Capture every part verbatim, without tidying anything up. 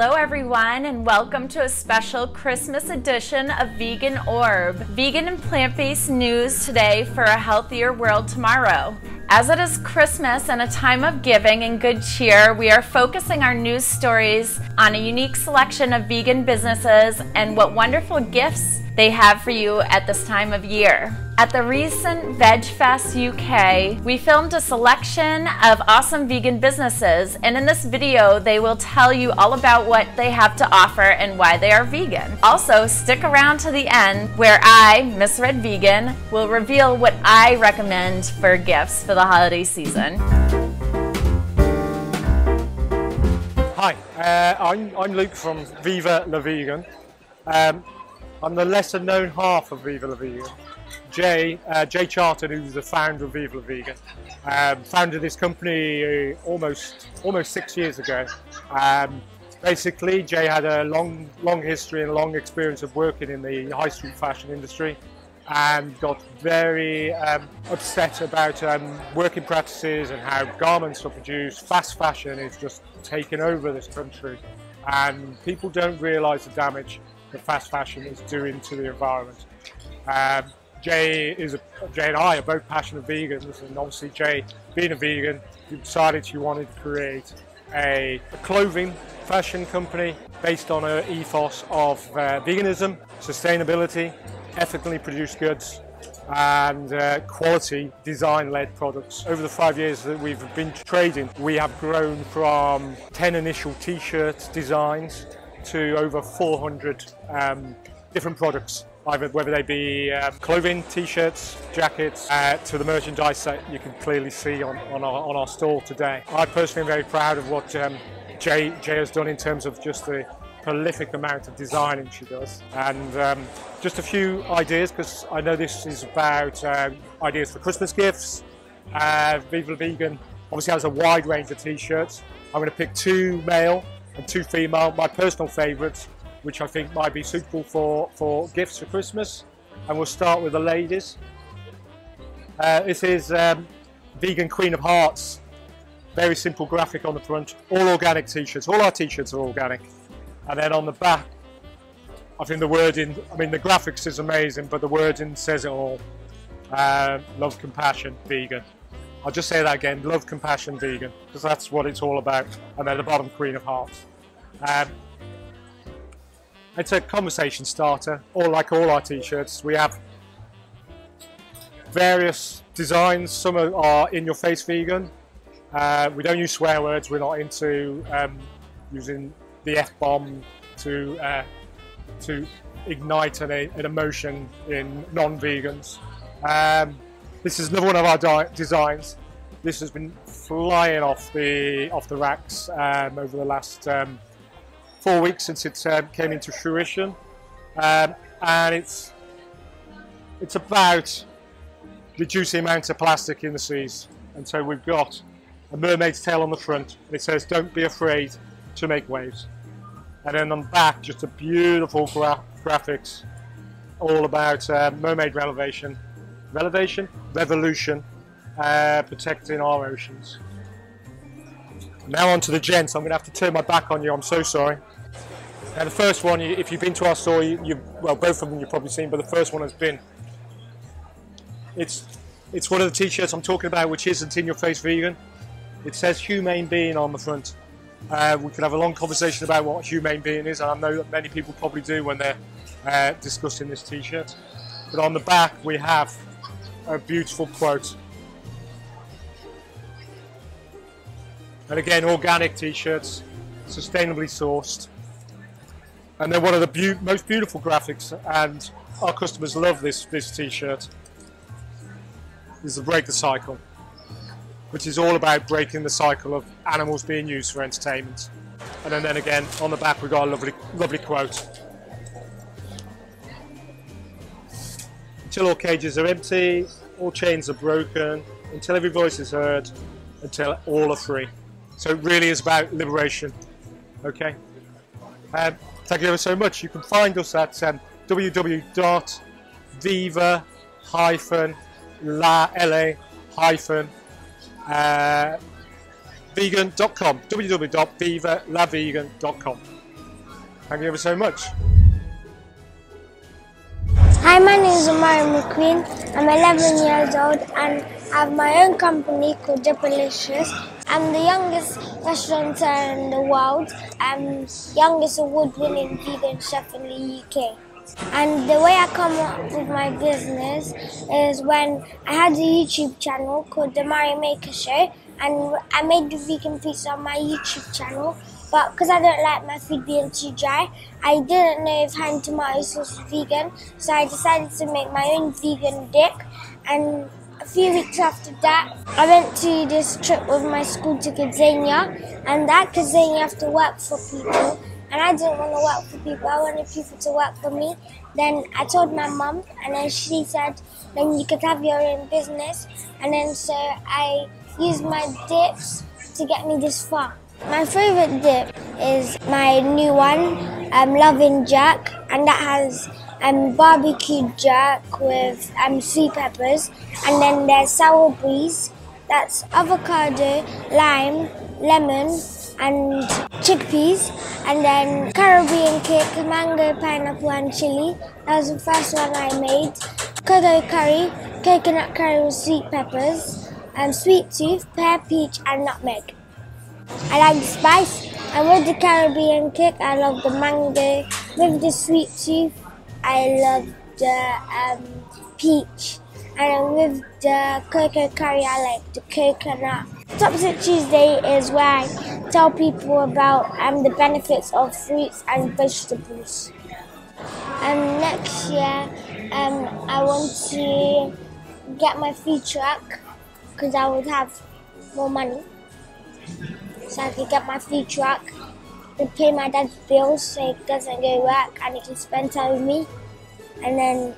Hello everyone, and welcome to a special Christmas edition of Vegan Orb. Vegan and plant-based news today for a healthier world tomorrow. As it is Christmas and a time of giving and good cheer, we are focusing our news stories on a unique selection of vegan businesses and what wonderful gifts they have for you at this time of year. At the recent VegFest U K, we filmed a selection of awesome vegan businesses, and in this video they will tell you all about what they have to offer and why they are vegan. Also, stick around to the end where I, Miss Red Vegan, will reveal what I recommend for gifts for the holiday season. Hi, uh, I'm, I'm Luke from Viva La Vegan. Um, I'm the lesser known half of Viva La Vegan. Jay, uh, Jay Charton, who's the founder of Viva La Vegan, um, founded this company almost almost six years ago. Um, basically, Jay had a long, long history and a long experience of working in the high street fashion industry, and got very um, upset about um, working practices and how garments are produced. Fast fashion is just taking over this country, and people don't realise the damage that fast fashion is doing to the environment. Um, Jay, is a, Jay and I are both passionate vegans, and obviously Jay, being a vegan, decided she wanted to create a, a clothing fashion company based on her ethos of uh, veganism, sustainability, ethically produced goods, and uh, quality design-led products. Over the five years that we've been trading, we have grown from ten initial t-shirt designs to over four hundred um, different products, either whether they be um, clothing, t-shirts, jackets, uh, to the merchandise that you can clearly see on, on, our, on our store today. I personally am very proud of what um, Jay, Jay has done in terms of just the prolific amount of designing she does. And um, just a few ideas, because I know this is about um, ideas for Christmas gifts. Uh, Viva La Vegan obviously has a wide range of t-shirts. I'm going to pick two male and two female, my personal favourites, which I think might be suitable for, for gifts for Christmas. And we'll start with the ladies. Uh, this is um, Vegan Queen of Hearts. Very simple graphic on the front. All organic t-shirts. All our t-shirts are organic. And then on the back, I think the wording, I mean the graphics is amazing, but the wording says it all. Uh, love, compassion, vegan. I'll just say that again, love, compassion, vegan, because that's what it's all about. And then the bottom, Queen of Hearts. Um, it's a conversation starter, or like all our t-shirts, we have various designs. Some are in-your-face vegan. Uh, we don't use swear words, we're not into um, using the F-bomb to, uh, to ignite an, an emotion in non-vegans. Um, This is another one of our designs. This has been flying off the off the racks um, over the last um, four weeks since it um, came into fruition, um, and it's it's about reducing the amount of plastic in the seas. And so we've got a mermaid's tail on the front. It says, "Don't be afraid to make waves," and then on the back, just a beautiful gra graphics, all about uh, mermaid renovation. Revelation, revolution, uh, protecting our oceans. Now on to the gents. I'm going to have to turn my back on you. I'm so sorry. Now the first one, if you've been to our store, you, you well, both of them you've probably seen, but the first one has been. It's it's one of the t-shirts I'm talking about, which isn't in your face vegan. It says humane being on the front. Uh, we could have a long conversation about what humane being is, and I know that many people probably do when they're uh, discussing this t-shirt. But on the back we have a beautiful quote. And again, organic t-shirts, sustainably sourced. And they're one of the be most beautiful graphics, and our customers love this, this t-shirt. This is the Break the Cycle, which is all about breaking the cycle of animals being used for entertainment. And then, then again, on the back we've got a lovely, lovely quote. Until all cages are empty, all chains are broken, until every voice is heard, until all are free. So it really is about liberation. Okay? Um, thank you ever so much. You can find us at um, w w w dot viva dash la dash vegan dot com. w w w dot viva la vegan dot com. Thank you ever so much. Hi, my name is Omari McQueen. I'm eleven years old and I have my own company called Dipalicious. I'm the youngest restaurateur in the world. I'm youngest award-winning vegan chef in the U K. And the way I come up with my business is when I had a YouTube channel called The Omari Maker Show, and I made the vegan pizza on my YouTube channel, but because I don't like my food being too dry, I didn't know if hand tomato sauce was vegan, so I decided to make my own vegan dip. And a few weeks after that, I went to this trip with my school to Kidzania, and at Kidzania have to work for people. And I didn't want to work for people, I wanted people to work for me. Then I told my mum, and then she said, then you could have your own business. And then so I used my dips to get me this far. My favourite dip is my new one, um, Loving Jerk. And that has um, barbecue jerk with um, sweet peppers. And then there's sour breeze, that's avocado, lime, lemon, and chickpeas, and then Caribbean cake, mango, pineapple and chili. That was the first one I made. Coco curry, coconut curry with sweet peppers, and sweet tooth, pear, peach and nutmeg. I like the spice, and with the Caribbean cake I love the mango. With the sweet tooth I love the um, peach, and with the cocoa curry I like the coconut. Topsit Tuesday is where I tell people about um, the benefits of fruits and vegetables. Um, next year um, I want to get my food truck because I would have more money, so I could get my food truck to pay my dad's bills so he doesn't go work and he can spend time with me, and then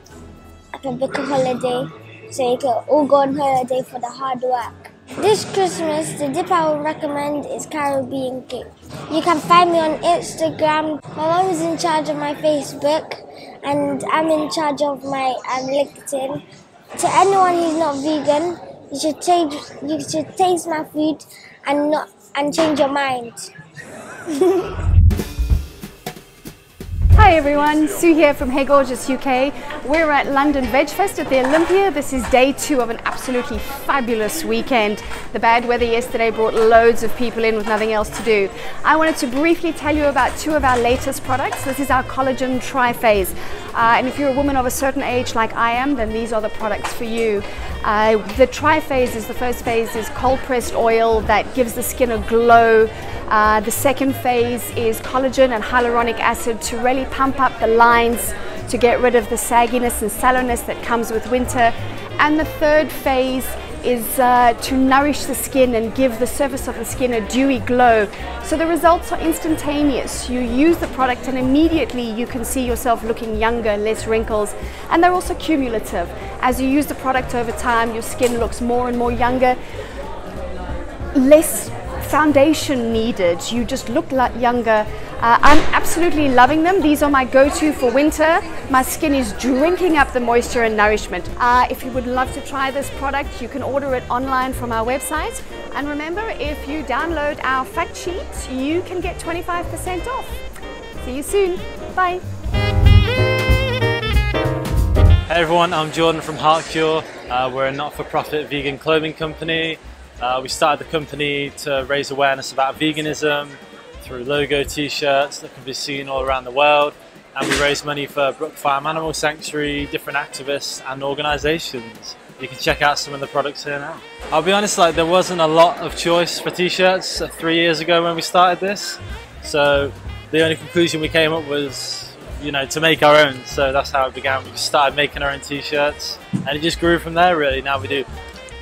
I can book a holiday so we can all go on holiday for the hard work. This Christmas, the dip I would recommend is Caribbean cake. You can find me on Instagram. My mom is in charge of my Facebook, and I'm in charge of my um, LinkedIn. To anyone who's not vegan, you should change. You should taste my food and not and change your mind. Hi everyone, Sue here from Hey Gorgeous U K. We're at London VegFest at the Olympia. This is day two of an absolutely fabulous weekend. The bad weather yesterday brought loads of people in with nothing else to do. I wanted to briefly tell you about two of our latest products. This is our collagen tri-phase. Uh, and if you're a woman of a certain age like I am, then these are the products for you. Uh, the tri-phase is the first phase is cold pressed oil that gives the skin a glow. Uh, the second phase is collagen and hyaluronic acid to really pump up the lines, to get rid of the sagginess and sallowness that comes with winter. And the third phase is uh, to nourish the skin and give the surface of the skin a dewy glow. So the results are instantaneous. You use the product and immediately you can see yourself looking younger, less wrinkles, and they're also cumulative. As you use the product over time, your skin looks more and more younger, less foundation needed. You just look like younger. Uh, I'm absolutely loving them. These are my go-to for winter. My skin is drinking up the moisture and nourishment. Uh, if you would love to try this product, you can order it online from our website. And remember, if you download our fact sheet, you can get twenty-five percent off. See you soon. Bye. Hey everyone, I'm Jordan from Heart Cure. Uh, we're a not-for-profit vegan clothing company. Uh, we started the company to raise awareness about veganism through logo t-shirts that can be seen all around the world, and we raise money for Brook Farm Animal Sanctuary, different activists and organisations. You can check out some of the products here now. I'll be honest, like there wasn't a lot of choice for t-shirts three years ago when we started this, so the only conclusion we came up was, you know, to make our own. So that's how it began. We just started making our own t-shirts and it just grew from there really. Now we do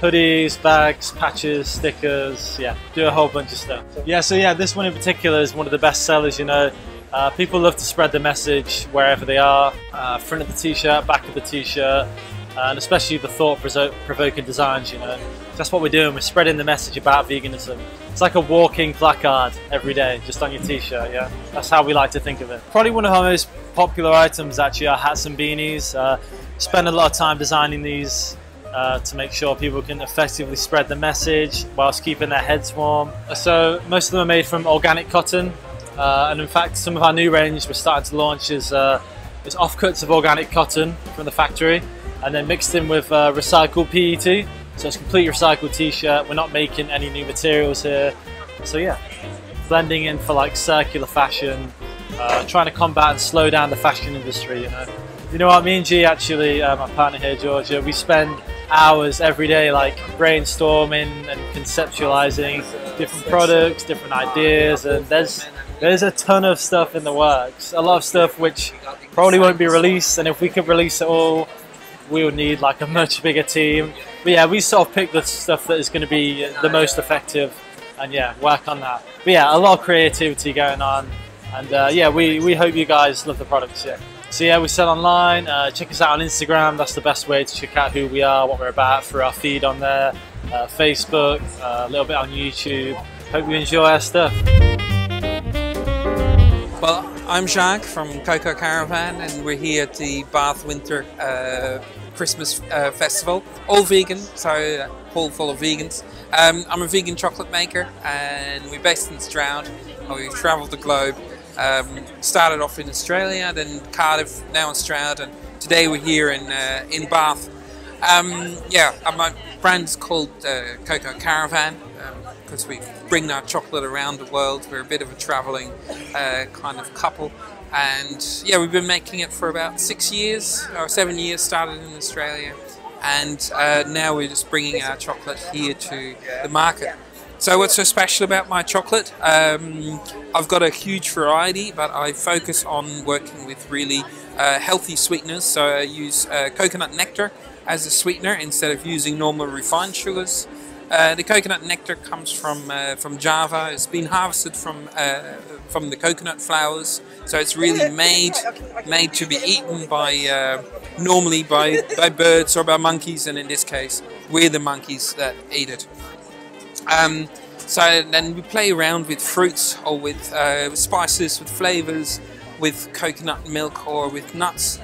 hoodies, bags, patches, stickers, yeah, do a whole bunch of stuff. Yeah, so yeah, this one in particular is one of the best sellers, you know. Uh, people love to spread the message wherever they are, uh, front of the t-shirt, back of the t-shirt, uh, and especially the thought-provoking designs, you know. That's what we're doing, we're spreading the message about veganism. It's like a walking placard every day, just on your t-shirt, yeah. That's how we like to think of it. Probably one of our most popular items actually are hats and beanies. Uh, spend a lot of time designing these. Uh, to make sure people can effectively spread the message whilst keeping their heads warm. So most of them are made from organic cotton, Uh, and in fact, some of our new range we're starting to launch is, uh, is offcuts of organic cotton from the factory and then mixed in with uh, recycled P E T. So it's a completely recycled t-shirt. We're not making any new materials here. So yeah, blending in for like circular fashion, uh, trying to combat and slow down the fashion industry, you know. You know what, me and G actually, uh, my partner here, Georgia, we spend hours every day like brainstorming and conceptualizing different products, different ideas, and there's there's a ton of stuff in the works. A lot of stuff which probably won't be released, and if we could release it all, we would need like a much bigger team. But yeah, we sort of pick the stuff that is going to be the most effective and yeah, work on that. But yeah, a lot of creativity going on, and uh, yeah, we, we hope you guys love the products, yeah. So yeah, we sell online, uh, check us out on Instagram, that's the best way to check out who we are, what we're about, through our feed on there, uh, Facebook, uh, a little bit on YouTube. Hope you enjoy our stuff. Well, I'm Jacques from Coco Caravan and we're here at the Bath Winter uh, Christmas uh, Festival. All vegan, so a hall full of vegans. Um, I'm a vegan chocolate maker and we're based in Stroud and we've travelled the globe. Um, started off in Australia, then Cardiff, now in Stroud, and today we're here in uh, in Bath. Um, yeah, my brand's called uh, Coco Caravan because um, we bring our chocolate around the world. We're a bit of a travelling uh, kind of couple, and yeah, we've been making it for about six years or seven years. Started in Australia, and uh, now we're just bringing our chocolate here to the market. So what's so special about my chocolate? Um, I've got a huge variety, but I focus on working with really uh, healthy sweeteners. So I use uh, coconut nectar as a sweetener instead of using normal refined sugars. Uh, the coconut nectar comes from uh, from Java. It's been harvested from uh, from the coconut flowers, so it's really made made to be eaten by uh, normally by by birds or by monkeys, and in this case, we're the monkeys that eat it. Um, so then we play around with fruits or with uh, spices, with flavors, with coconut milk or with nuts.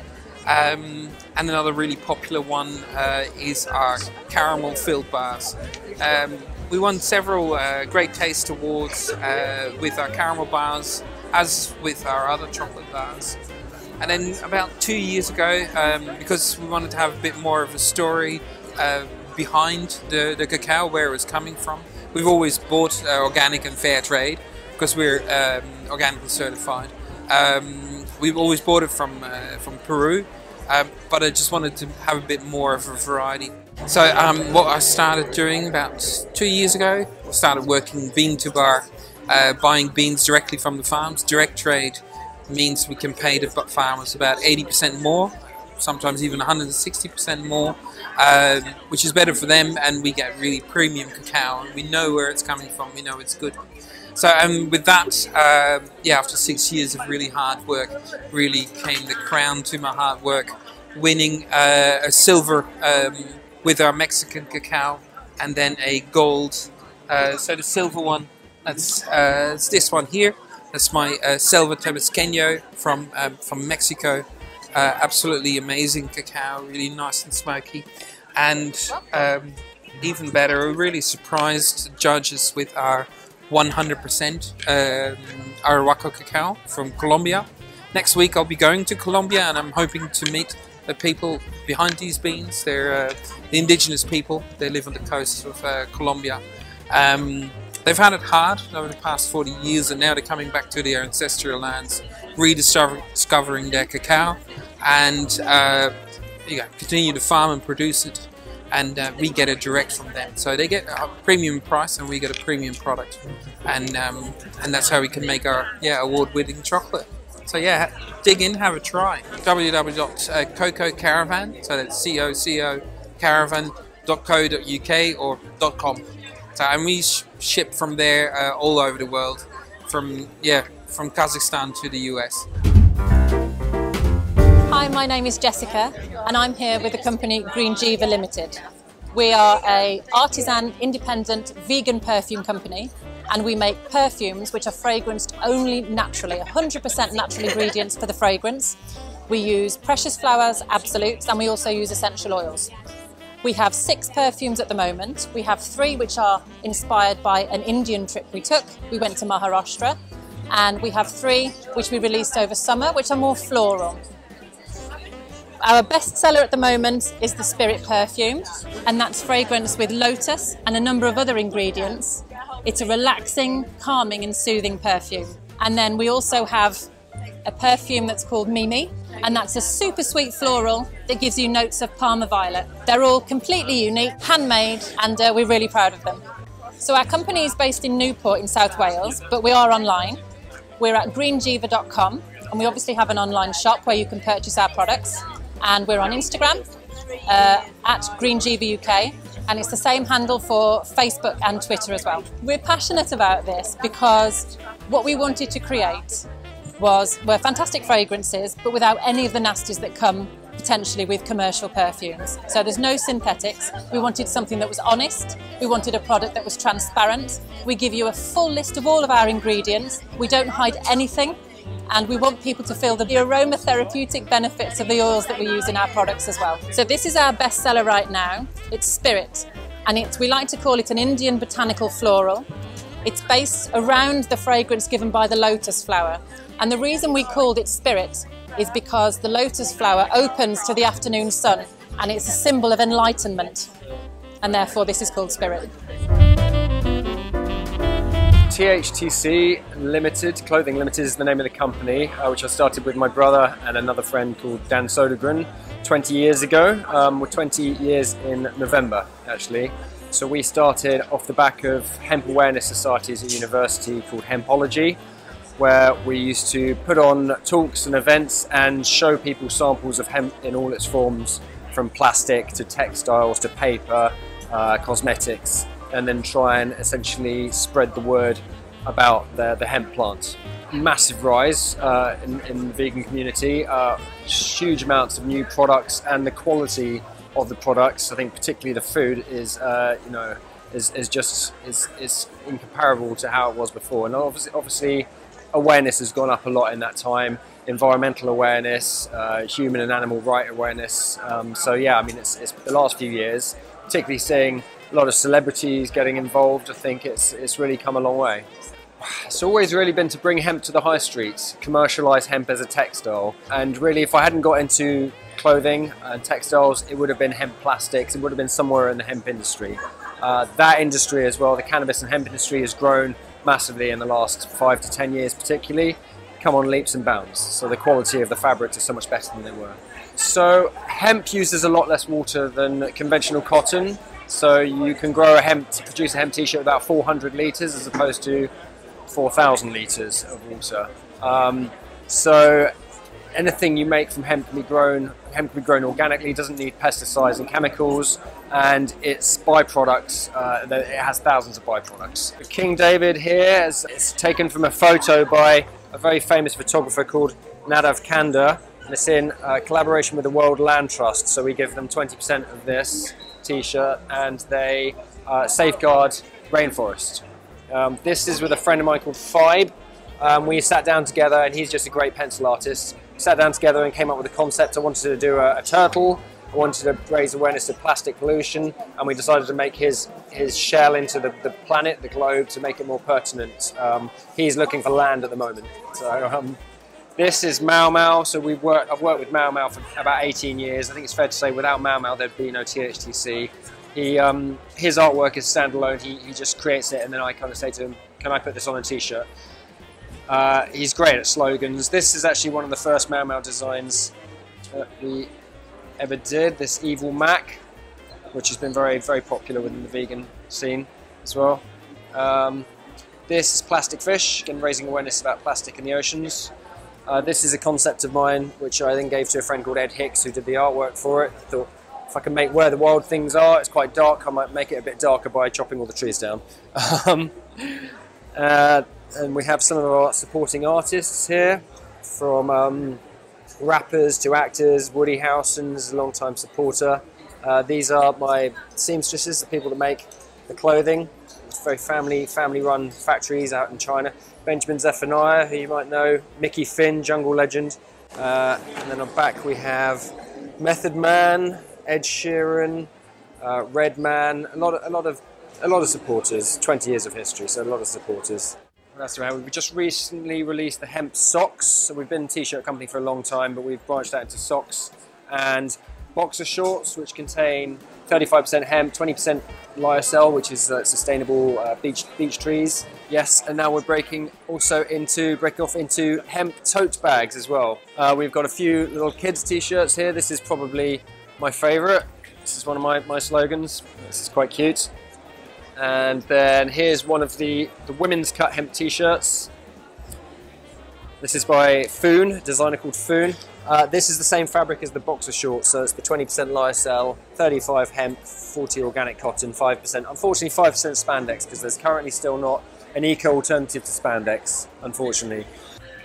Um, and another really popular one uh, is our caramel filled bars. Um, we won several uh, great taste awards uh, with our caramel bars, as with our other chocolate bars. And then about two years ago, um, because we wanted to have a bit more of a story uh, behind the, the cacao, where it was coming from. We've always bought uh, organic and fair trade because we're um, organically certified. Um, we've always bought it from uh, from Peru, uh, but I just wanted to have a bit more of a variety. So um, what I started doing about two years ago, I started working bean to bar, uh, buying beans directly from the farms. Direct trade means we can pay the farmers about eighty percent more, sometimes even one hundred sixty percent more, uh, which is better for them, and we get really premium cacao. We know where it's coming from, we know it's good. So um, with that, uh, yeah, after six years of really hard work, really came the crown to my hard work, winning uh, a silver um, with our Mexican cacao, and then a gold. Uh, so the silver one, that's uh, it's this one here. That's my uh, silver Tabasqueño from, um, from Mexico. Uh, absolutely amazing cacao, really nice and smoky, and um, even better, we really surprised the judges with our one hundred percent um, Arahuaco cacao from Colombia. Next week I'll be going to Colombia and I'm hoping to meet the people behind these beans. They're uh, the indigenous people, they live on the coast of uh, Colombia. Um, They've had it hard over the past forty years, and now they're coming back to their ancestral lands, rediscovering their cacao, and uh, you know, continue to farm and produce it, and uh, we get it direct from them. So they get a premium price and we get a premium product, and um, and that's how we can make our yeah award-winning chocolate. So yeah, dig in, have a try. w w w dot coco caravan, so that's C O C O caravan dot co dot U K or .com. So, and we sh ship from there uh, all over the world, from yeah, from Kazakhstan to the U S. Hi, my name is Jessica, and I'm here with the company Green Jeeva Limited. We are a artisan, independent, vegan perfume company, and we make perfumes which are fragranced only naturally, one hundred percent natural ingredients for the fragrance. We use precious flowers, absolutes, and we also use essential oils. We have six perfumes at the moment. We have three which are inspired by an Indian trip we took. We went to Maharashtra, and we have three which we released over summer, which are more floral. Our best seller at the moment is the Spirit Perfume, and that's fragrance with lotus and a number of other ingredients. It's a relaxing, calming and soothing perfume. And then we also have a perfume that's called Mimi, and that's a super sweet floral that gives you notes of Parma violet. They're all completely unique, handmade, and uh, we're really proud of them. So our company is based in Newport in South Wales, but we are online. We're at green jeeva dot com, and we obviously have an online shop where you can purchase our products. And we're on Instagram, uh, at Green Jeeva U K, and it's the same handle for Facebook and Twitter as well. We're passionate about this because what we wanted to create was were fantastic fragrances, but without any of the nasties that come potentially with commercial perfumes. So there's no synthetics. We wanted something that was honest. We wanted a product that was transparent. We give you a full list of all of our ingredients. We don't hide anything. And we want people to feel the aromatherapeutic benefits of the oils that we use in our products as well. So this is our bestseller right now. It's Spirit, and it's, we like to call it an Indian botanical floral. It's based around the fragrance given by the lotus flower. And the reason we called it Spirit is because the lotus flower opens to the afternoon sun, and it's a symbol of enlightenment. And therefore this is called Spirit. T H T C Limited, Clothing Limited is the name of the company, uh, which I started with my brother and another friend called Dan Sodegren twenty years ago. Um, we're twenty years in November, actually. So we started off the back of hemp awareness societies at university called Hempology, where we used to put on talks and events and show people samples of hemp in all its forms, from plastic to textiles to paper, uh, cosmetics, and then try and essentially spread the word about the, the hemp plant. Massive rise uh, in, in the vegan community, uh, huge amounts of new products, and the quality of the products, I think particularly the food, is uh, you know is, is just is, is incomparable to how it was before. And obviously, obviously awareness has gone up a lot in that time, environmental awareness, uh, human and animal right awareness. Um, so yeah, I mean it's, it's the last few years, particularly seeing a lot of celebrities getting involved. I think it's, it's really come a long way. It's always really been to bring hemp to the high streets, commercialise hemp as a textile, and really if I hadn't got into clothing and textiles, it would have been hemp plastics, it would have been somewhere in the hemp industry. Uh, that industry as well, the cannabis and hemp industry, has grown massively in the last five to ten years particularly, come on leaps and bounds, so the quality of the fabrics is so much better than they were. So hemp uses a lot less water than conventional cotton. So you can grow a hemp, to produce a hemp t-shirt about four hundred litres as opposed to four thousand litres of water. Um, so anything you make from hemp can be grown, hemp can be grown organically, doesn't need pesticides and chemicals, and its byproducts, uh, it has thousands of byproducts. King David here is it's taken from a photo by a very famous photographer called Nadav Kanda, and it's in uh, collaboration with the World Land Trust, so we give them twenty percent of this t-shirt, and they uh, safeguard rainforest. Um, this is with a friend of mine called Fibe. Um, we sat down together, and he's just a great pencil artist. We sat down together and came up with a concept. I wanted to do a, a turtle, I wanted to raise awareness of plastic pollution, and we decided to make his, his shell into the, the planet, the globe, to make it more pertinent. Um, he's looking for land at the moment. So, um, this is Mau Mau, so we've worked, I've worked with Mau Mau for about eighteen years. I think it's fair to say without Mau Mau there'd be no T H T C. He, um, his artwork is standalone, he, he just creates it, and then I kind of say to him, can I put this on a t-shirt? Uh, he's great at slogans. This is actually one of the first Mau Mau designs that we ever did, this Evil Mac, which has been very, very popular within the vegan scene as well. Um, this is Plastic Fish, again raising awareness about plastic in the oceans. Uh, this is a concept of mine, which I then gave to a friend called Ed Hicks, who did the artwork for it. I thought, if I can make Where the Wild Things Are, it's quite dark, I might make it a bit darker by chopping all the trees down. Um, uh, and we have some of our supporting artists here, from um, rappers to actors. Woody Howson's a long-time supporter. Uh, these are my seamstresses, the people that make the clothing. It's very family, family-run factories out in China. Benjamin Zephaniah, who you might know, Mickey Finn, jungle legend. Uh, and then on back we have Method Man, Ed Sheeran, uh, Redman, a lot, of, a, lot of, a lot of supporters, twenty years of history, so a lot of supporters. That's right. We've just recently released the hemp socks. So we've been a t-shirt company for a long time, but we've branched out into socks and boxer shorts, which contain thirty-five percent hemp, twenty percent lyocell, which is uh, sustainable uh, beech beech trees. Yes, and now we're breaking also into breaking off into hemp tote bags as well. Uh, we've got a few little kids t-shirts here. This is probably my favorite. This is one of my, my slogans. This is quite cute. And then here's one of the, the women's cut hemp t-shirts. This is by Foon, a designer called Foon. Uh, this is the same fabric as the boxer shorts, so it's the twenty percent lyocell, thirty-five hemp, forty organic cotton, five percent. Unfortunately, five percent spandex, because there's currently still not an eco alternative to spandex, unfortunately.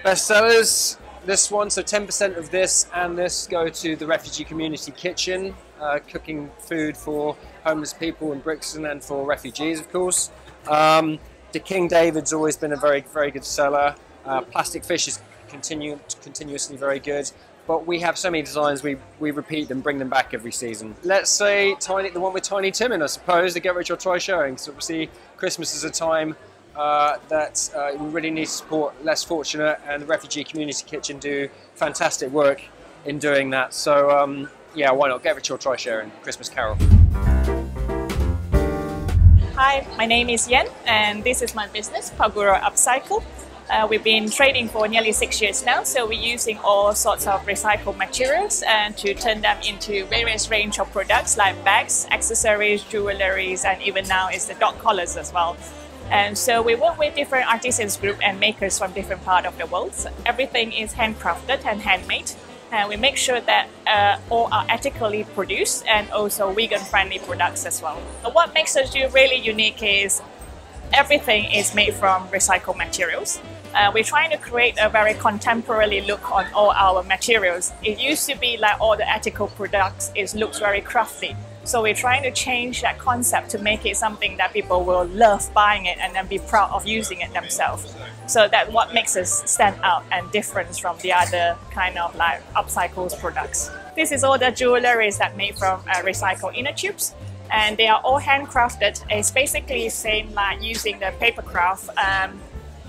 Best sellers, this one, so ten percent of this and this go to the Refugee Community Kitchen, uh, cooking food for homeless people in Brixton and for refugees, of course. Um, the King David's always been a very, very good seller. Uh, plastic fish is continue, continuously very good. But we have so many designs, we, we repeat them, bring them back every season. Let's say Tiny, the one with Tiny Tim in, I suppose, the Get Rich or Try Sharing. So obviously Christmas is a time uh, that uh, we really need to support less fortunate, and the Refugee Community Kitchen do fantastic work in doing that. So um, yeah, why not? Get Rich or Try Sharing, Christmas Carol. Hi, my name is Yen, and this is my business, Paguro Upcycle. Uh, we've been trading for nearly six years now, so we're using all sorts of recycled materials and to turn them into various range of products like bags, accessories, jewelleries, and even now it's the dog collars as well. And so we work with different artisans group and makers from different parts of the world. So everything is handcrafted and handmade, and we make sure that uh, all are ethically produced and also vegan-friendly products as well. But what makes us really unique is everything is made from recycled materials. Uh, we're trying to create a very contemporary look on all our materials. It used to be like all the ethical products, it looks very crafty. So we're trying to change that concept to make it something that people will love buying it and then be proud of using it themselves. So that's what makes us stand out and different from the other kind of like upcycled products. This is all the jewellery that made from uh, recycled inner tubes. And they are all handcrafted. It's basically the same like using the paper craft. Um,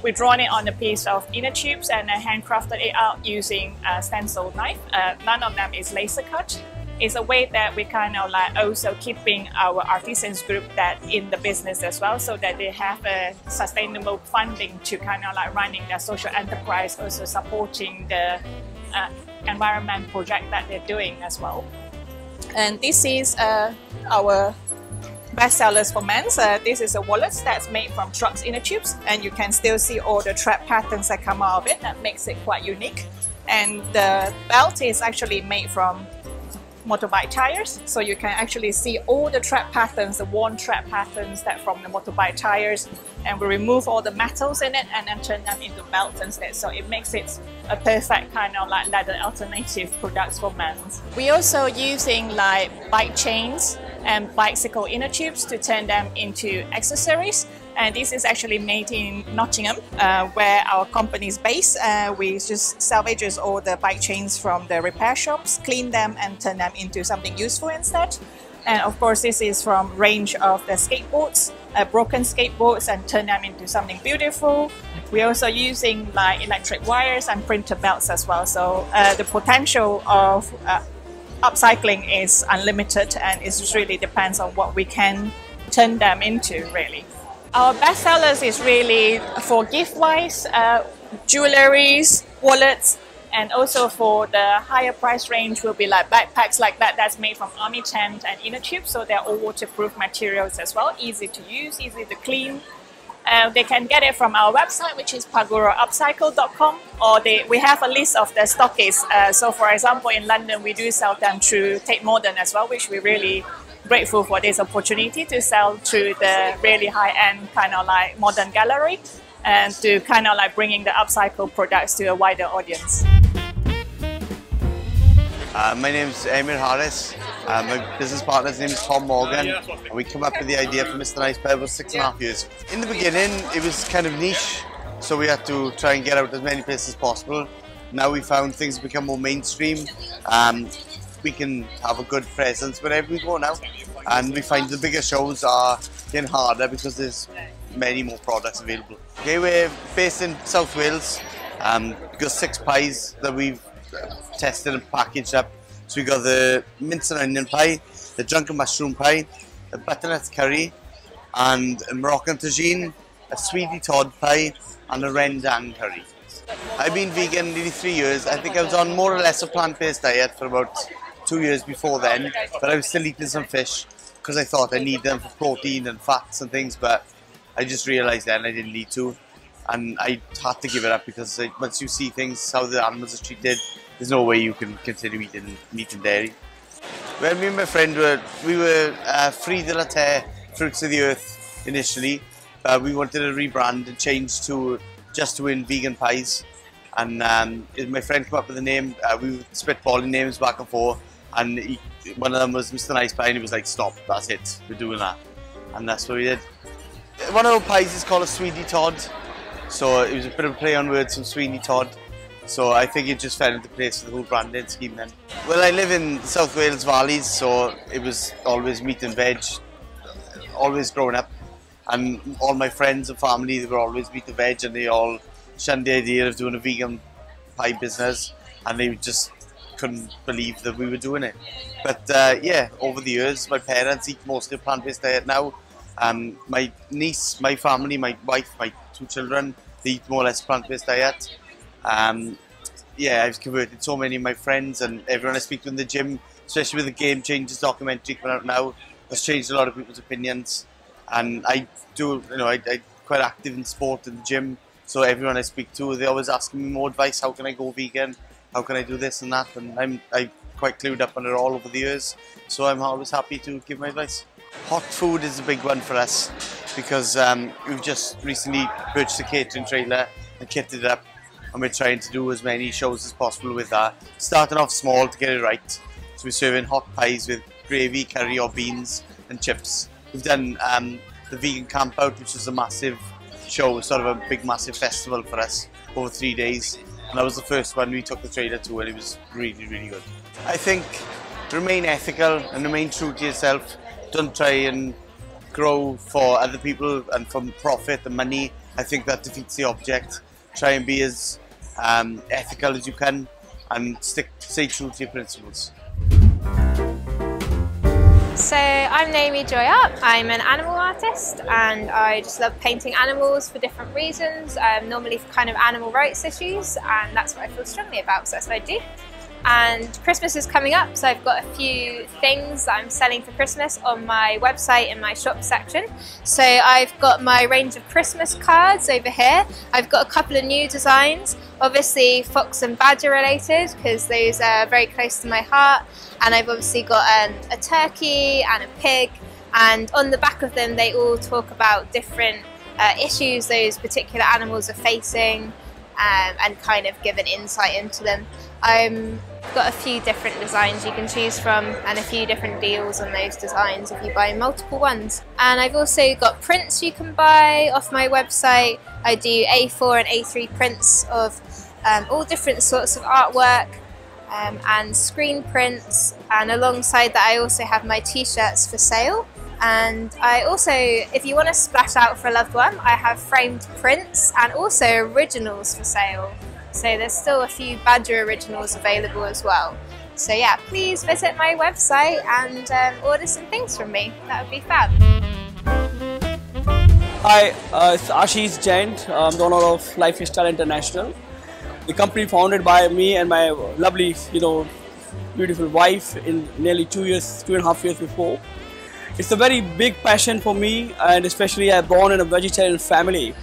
We've drawn it on a piece of inner tubes and then handcrafted it out using a stencil knife. Uh, none of them is laser cut. It's a way that we kind of like also keeping our artisans group that in the business as well, so that they have a sustainable funding to kind of like running their social enterprise, also supporting the uh, environment project that they're doing as well. And this is uh, our best sellers for men. Uh, this is a wallet that's made from trucks inner tubes, and you can still see all the thread patterns that come out of it. That makes it quite unique. And the belt is actually made from motorbike tires, so you can actually see all the thread patterns, the worn thread patterns that from the motorbike tires. And we remove all the metals in it and then turn them into belts instead. So it makes it a perfect kind of like leather alternative products for men. We're also using like bike chains and bicycle inner tubes to turn them into accessories. And this is actually made in Nottingham, uh, where our company is based. Uh, we just salvage all the bike chains from the repair shops, clean them and turn them into something useful instead. And of course, this is from range of the skateboards, uh, broken skateboards, and turn them into something beautiful. We're also using like electric wires and printer belts as well. So uh, the potential of uh, upcycling is unlimited, and it just really depends on what we can turn them into, really. Our best sellers is really for gift-wise, uh, jewelleries, wallets, and also for the higher price range will be like backpacks like that that's made from army tent and inner tubes, so they're all waterproof materials as well, easy to use, easy to clean. Uh, they can get it from our website, which is paguro upcycle dot com, or they, we have a list of the stockists. Uh, so for example, in London, we do sell them through Tate Modern as well, which we really grateful for this opportunity to sell to the really high-end kind of like modern gallery and to kind of like bringing the upcycled products to a wider audience. Uh, my name is Eamon Harris. Uh, my business partner's name is Tom Morgan. And we come up with the idea for Mr Nice Pie about six and a half years. In the beginning, it was kind of niche, so we had to try and get out as many places as possible. Now we found things become more mainstream. Um, we can have a good presence wherever we go now, and we find the bigger shows are getting harder because there's many more products available. Okay, we're based in South Wales. Um, we've got six pies that we've tested and packaged up. So we've got the mince and onion pie, the drunken mushroom pie, the butternut curry, and a Moroccan tagine, a Sweeney Todd pie, and a rendang curry. I've been vegan nearly three years. I think I was on more or less a plant-based diet for about two years before then, but I was still eating some fish because I thought I need them for protein and fats and things, but I just realised then I didn't need to, and I had to give it up because like, once you see things, how the animals are treated, there's no way you can continue eating meat and dairy. Well, me and my friend were, we were uh, Free de la Terre, Fruits of the Earth initially. Uh, we wanted to rebrand and change to Just to Win Vegan Pies, and um, my friend came up with the name. Uh, we were spitballing names back and forth, and he, one of them was Mr Nice Pie, and he was like, stop, that's it, we're doing that, and that's what we did. One of our pies is called a Sweeney Todd, so it was a bit of a play on words from Sweeney Todd, so I think it just fell into place with the whole branding scheme then. Well, I live in South Wales valleys, so it was always meat and veg, always growing up. And all my friends and family, they were always meat and veg, and they all shunned the idea of doing a vegan pie business, and they just couldn't believe that we were doing it. But uh, yeah, over the years, my parents eat mostly a plant-based diet now. Um, my niece, my family, my wife, my two children, they eat more or less plant-based diet. Um, yeah, I've converted so many of my friends and everyone I speak to in the gym, especially with the Game Changers documentary coming out now, has changed a lot of people's opinions. And I do, you know, I, I'm quite active in sport in the gym, so everyone I speak to, they always ask me more advice. How can I go vegan? How can I do this and that? And I'm, I'm quite clued up on it all over the years, so I'm always happy to give my advice. Hot food is a big one for us because um, we've just recently purchased a catering trailer and kitted it up, and we're trying to do as many shows as possible with that. Starting off small to get it right, so we're serving hot pies with gravy, curry or beans and chips. We've done um, the Vegan Camp Out, which is a massive show, sort of a big massive festival for us over three days. And that was the first one we took the trailer to, and it was really, really good. I think remain ethical and remain true to yourself. Don't try and grow for other people and for profit and money. I think that defeats the object. Try and be as um, ethical as you can and stick, stay true to your principles. So I'm Naomi Joy Up. I'm an animal artist, and I just love painting animals for different reasons, um, normally for kind of animal rights issues, and that's what I feel strongly about, so that's what I do. And Christmas is coming up, so I've got a few things that I'm selling for Christmas on my website in my shop section. So I've got my range of Christmas cards over here. I've got a couple of new designs, obviously fox and badger related because those are very close to my heart. And I've obviously got an, a turkey and a pig, and on the back of them they all talk about different uh, issues those particular animals are facing, um, and kind of give an insight into them. I've got a few different designs you can choose from, and a few different deals on those designs if you buy multiple ones. And I've also got prints you can buy off my website. I do A four and A three prints of um, all different sorts of artwork. Um, and screen prints, and alongside that I also have my t-shirts for sale. And I also, if you want to splash out for a loved one, I have framed prints and also originals for sale, so there's still a few badger originals available as well. So yeah, please visit my website and um, order some things from me, that would be fab. Hi, uh, it's Ashish Jain, I'm the owner of Lifestyle International. The company founded by me and my lovely, you know, beautiful wife in nearly two years, two and a half years before. It's a very big passion for me, and especially I was born in a vegetarian family.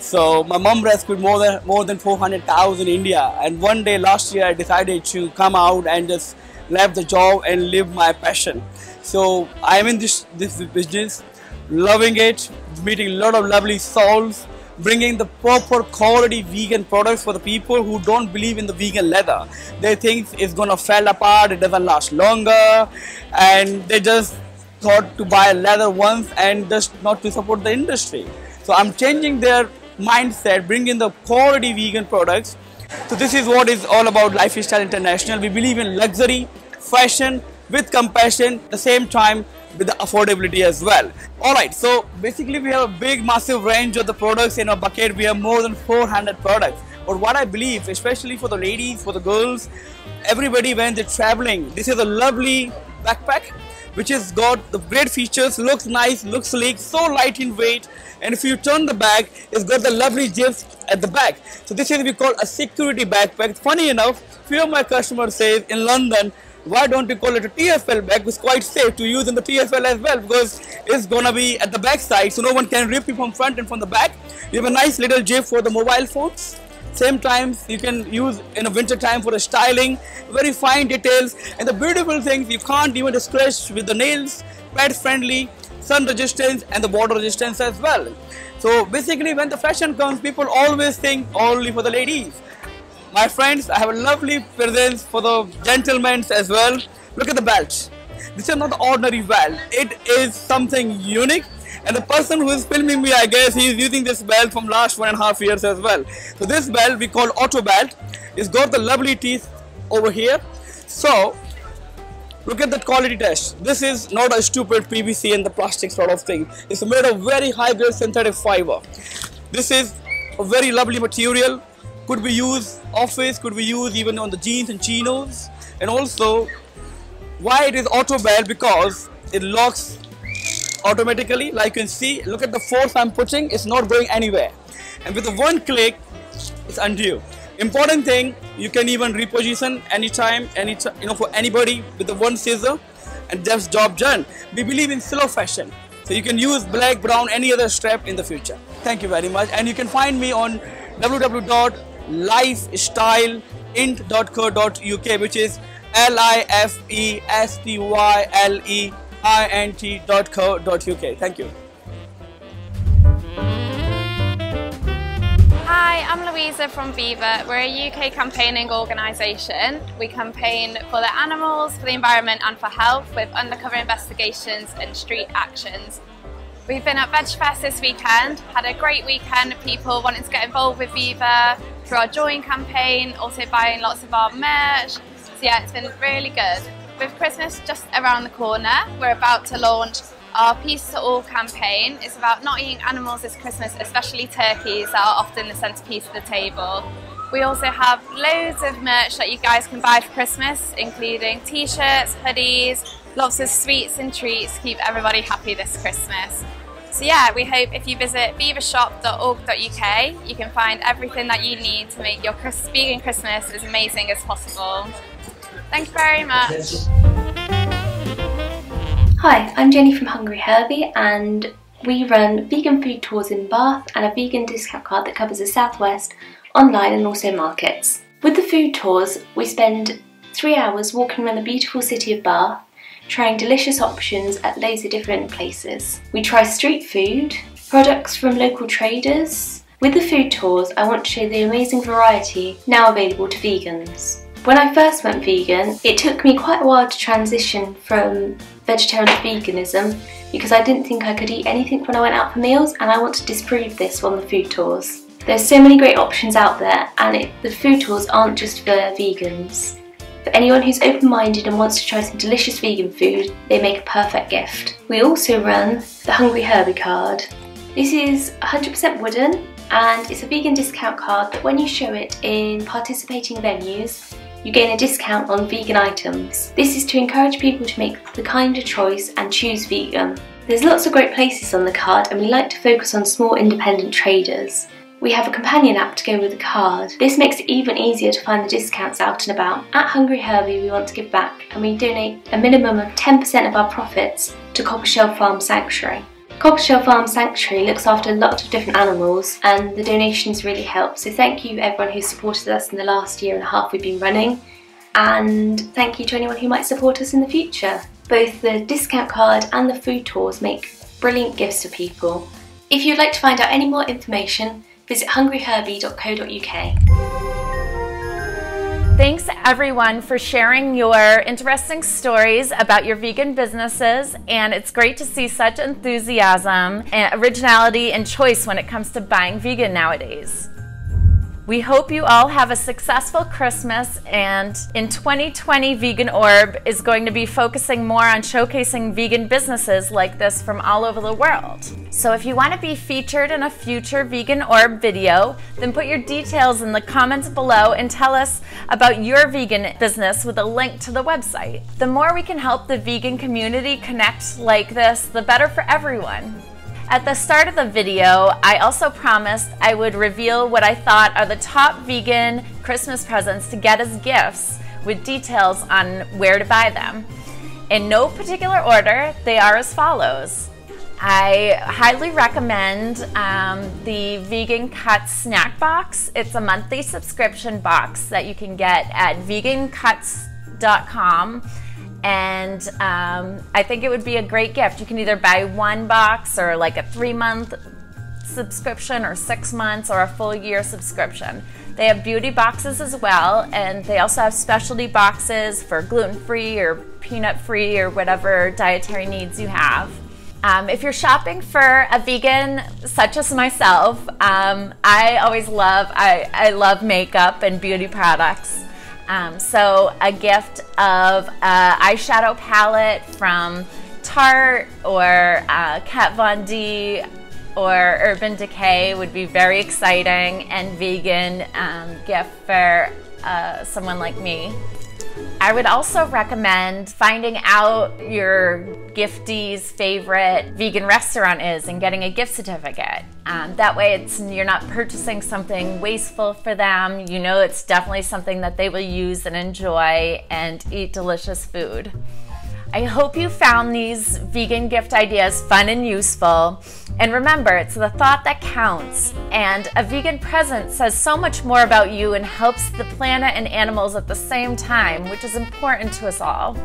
So my mom rescued more than more than four hundred cows in India, and one day last year I decided to come out and just leave the job and live my passion. So I am in this this business, loving it, meeting a lot of lovely souls, bringing the proper quality vegan products for the people who don't believe in the vegan leather. They think it's gonna fall apart, it doesn't last longer, and they just thought to buy leather once and just not to support the industry. So I'm changing their mindset, bringing the quality vegan products. So this is what is all about Lifestyle International. We believe in luxury, fashion with compassion, at the same time with the affordability as well. Alright, so basically we have a big massive range of the products in our bucket. We have more than four hundred products. But what I believe, especially for the ladies, for the girls, everybody when they're traveling, this is a lovely backpack which has got the great features, looks nice, looks sleek, so light in weight, and if you turn the bag, it's got the lovely zips at the back. So this is we call a security backpack. Funny enough, few of my customers say in London, why don't we call it a T F L bag? It's quite safe to use in the T F L as well because it's gonna be at the back side, so no one can rip you from front and from the back. You have a nice little zip for the mobile phones. Same times you can use in a winter time for the styling, very fine details, and the beautiful things you can't even scratch with the nails, pet friendly, sun resistance and the water resistance as well. So basically when the fashion comes, people always think only for the ladies. My friends, I have a lovely presents for the gentlemen as well. Look at the belt. This is not the ordinary belt, it is something unique. And the person who is filming me, I guess he is using this belt from last one and a half years as well. So this belt we call auto belt. It's got the lovely teeth over here. So look at the quality test. This is not a stupid P V C and the plastic sort of thing. It's made of very high grade synthetic fiber. This is a very lovely material. Could be used office, could be used even on the jeans and chinos. And also why it is auto belt, because it locks automatically, like you can see. Look at the force I'm putting, it's not going anywhere, and with one click it's undo. Important thing, you can even reposition anytime, any you know, for anybody with the one scissor, and that's job done. We believe in slow fashion, so you can use black, brown, any other strap in the future. Thank you very much, and you can find me on w w w dot lifestyle int dot co dot u k, which is L I F E S T Y L E I N T dot co dot u k. Thank you. Hi, I'm Louisa from Viva. We're a U K campaigning organisation. We campaign for the animals, for the environment and for health with undercover investigations and street actions. We've been at VegFest this weekend, had a great weekend, people wanting to get involved with Viva through our join campaign, also buying lots of our merch. So yeah, it's been really good. With Christmas just around the corner, we're about to launch our Peace to All campaign. It's about not eating animals this Christmas, especially turkeys that are often the centrepiece of the table. We also have loads of merch that you guys can buy for Christmas, including t-shirts, hoodies, lots of sweets and treats to keep everybody happy this Christmas. So yeah, we hope if you visit viva shop dot org dot u k, you can find everything that you need to make your vegan Christmas as amazing as possible. Thanks very much. Hi, I'm Jenny from Hungry Herbie, and we run vegan food tours in Bath and a vegan discount card that covers the southwest, online and also markets. With the food tours, we spend three hours walking around the beautiful city of Bath, trying delicious options at loads of different places. We try street food, products from local traders. With the food tours, I want to show the amazing variety now available to vegans. When I first went vegan, it took me quite a while to transition from vegetarian to veganism because I didn't think I could eat anything when I went out for meals, and I want to disprove this on the food tours. There's so many great options out there, and it, the food tours aren't just for vegans. For anyone who's open-minded and wants to try some delicious vegan food, they make a perfect gift. We also run the Hungry Herbie card. This is one hundred percent wooden, and it's a vegan discount card that when you show it in participating venues, you gain a discount on vegan items. This is to encourage people to make the kinder choice and choose vegan. There's lots of great places on the card, and we like to focus on small independent traders. We have a companion app to go with the card. This makes it even easier to find the discounts out and about. At Hungry Herbie we want to give back, and we donate a minimum of ten percent of our profits to Coppershell Farm Sanctuary. Coppershell Farm Sanctuary looks after a lot of different animals, and the donations really help, so thank you everyone who supported us in the last year and a half we've been running, and thank you to anyone who might support us in the future. Both the discount card and the food tours make brilliant gifts for people. If you'd like to find out any more information, visit hungry herbie dot co dot u k. Thanks everyone for sharing your interesting stories about your vegan businesses, and it's great to see such enthusiasm and originality and choice when it comes to buying vegan nowadays. We hope you all have a successful Christmas, and in twenty twenty, Vegan Orb is going to be focusing more on showcasing vegan businesses like this from all over the world. So if you want to be featured in a future Vegan Orb video, then put your details in the comments below and tell us about your vegan business with a link to the website. The more we can help the vegan community connect like this, the better for everyone. At the start of the video, I also promised I would reveal what I thought are the top vegan Christmas presents to get as gifts with details on where to buy them. In no particular order, they are as follows. I highly recommend um, the Vegan Cut Snack Box. It's a monthly subscription box that you can get at vegan cuts dot com. And um, I think it would be a great gift. You can either buy one box or like a three month subscription or six months or a full year subscription. They have beauty boxes as well, and they also have specialty boxes for gluten-free or peanut-free or whatever dietary needs you have. Um, if you're shopping for a vegan such as myself, um, I always love, I, I love makeup and beauty products. Um, so a gift of uh, eyeshadow palette from Tarte or uh, Kat Von D or Urban Decay would be very exciting and vegan um, gift for uh, someone like me. I would also recommend finding out your giftee's favorite vegan restaurant is and getting a gift certificate. Um, that way it's, you're not purchasing something wasteful for them. You know it's definitely something that they will use and enjoy and eat delicious food. I hope you found these vegan gift ideas fun and useful. And remember, it's the thought that counts. And a vegan present says so much more about you and helps the planet and animals at the same time, which is important to us all.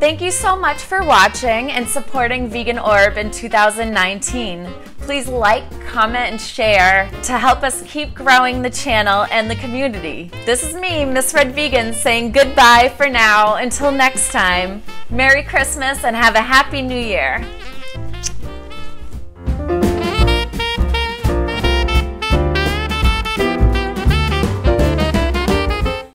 Thank you so much for watching and supporting Vegan Orb in two thousand nineteen. Please like, comment, and share to help us keep growing the channel and the community. This is me, Miss Red Vegan, saying goodbye for now. Until next time, Merry Christmas and have a Happy New Year.